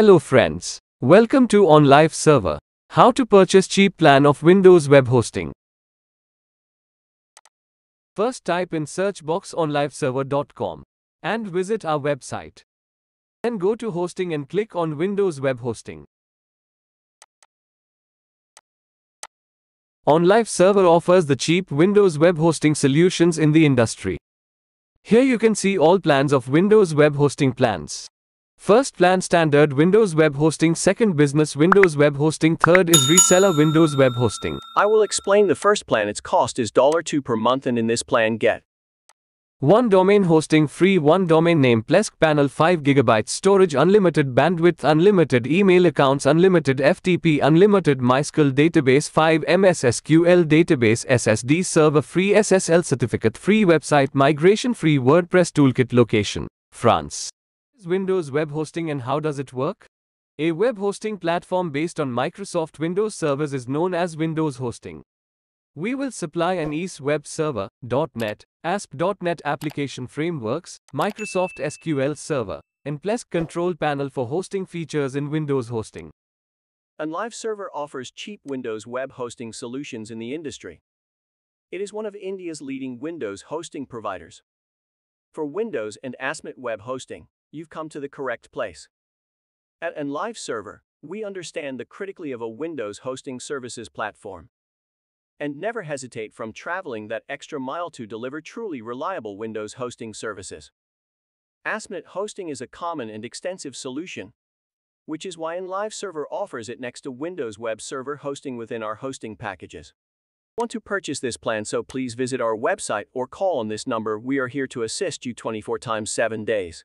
Hello friends, welcome to On Live Server. How to purchase cheap plan of Windows web hosting. First type in search box onliveserver.com and visit our website. Then go to hosting and click on Windows web hosting. On Live Server offers the cheap Windows web hosting solutions in the industry. Here you can see all plans of Windows web hosting plans. First plan standard Windows web hosting, second business Windows web hosting, third is reseller Windows web hosting. I will explain the first plan. Its cost is $2 per month, and in this plan get 1 domain hosting free, 1 domain name Plesk panel, 5 GB storage, unlimited bandwidth, unlimited email accounts, unlimited FTP, unlimited MySQL database, 5 MS SQL database, SSD server free, SSL certificate free, website migration free, WordPress toolkit, location France. Windows web hosting and how does it work? A web hosting platform based on Microsoft Windows servers is known as Windows hosting. We will supply an ES web server, .NET, ASP.NET application frameworks, Microsoft SQL Server, and Plesk control panel for hosting features in Windows hosting. On Live Server offers cheap Windows web hosting solutions in the industry. It is one of India's leading Windows hosting providers. For Windows and ASP.NET web hosting, you've come to the correct place. At On Live Server, we understand the criticality of a Windows hosting services platform and never hesitate from traveling that extra mile to deliver truly reliable Windows hosting services. ASP.NET hosting is a common and extensive solution, which is why On Live Server offers it next to Windows web server hosting within our hosting packages. Want to purchase this plan, so please visit our website or call on this number. We are here to assist you 24/7 days.